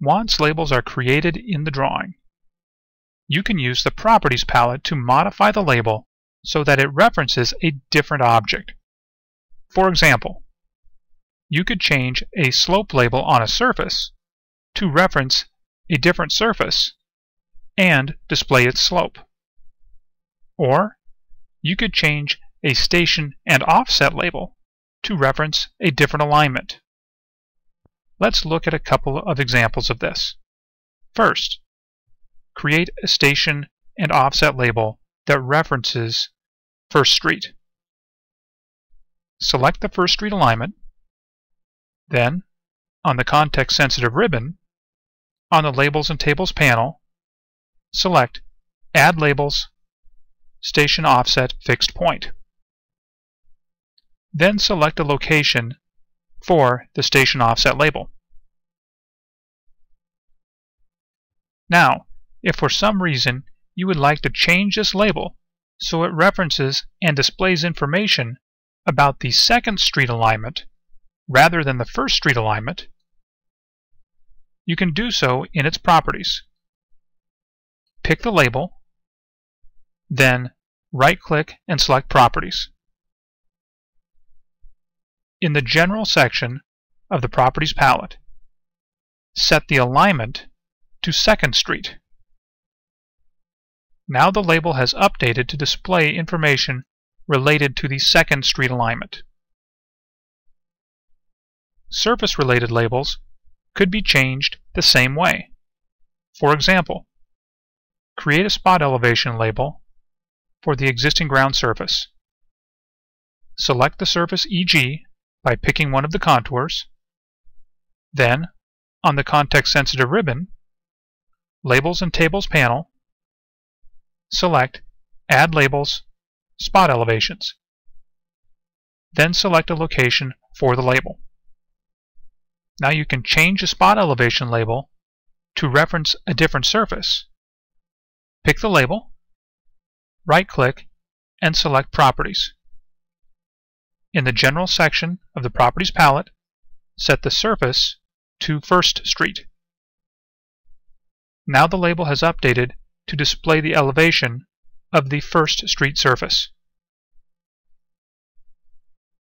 Once labels are created in the drawing, you can use the Properties palette to modify the label so that it references a different object. For example, you could change a slope label on a surface to reference a different surface and display its slope. Or you could change a station and offset label to reference a different alignment. Let's look at a couple of examples of this. First, create a station and offset label that references First Street. Select the First Street alignment, then, on the context-sensitive ribbon, on the Labels and Tables panel, select Add Labels, Station Offset Fixed Point. Then select a location for the station offset label. Now, if for some reason you would like to change this label so it references and displays information about the second street alignment rather than the first street alignment, you can do so in its properties. Pick the label, then right-click and select Properties. In the General section of the Properties palette, set the alignment to 2nd Street. Now the label has updated to display information related to the 2nd Street alignment. Surface-related labels could be changed the same way. For example, create a spot elevation label for the existing ground surface. Select the surface EG by picking one of the contours. Then, on the context-sensitive ribbon, Labels and Tables panel, select Add Labels, Spot Elevations. Then select a location for the label. Now you can change the spot elevation label to reference a different surface. Pick the label, right-click, and select Properties. In the General section of the Properties palette, set the surface to First Street. Now the label has updated to display the elevation of the First Street surface.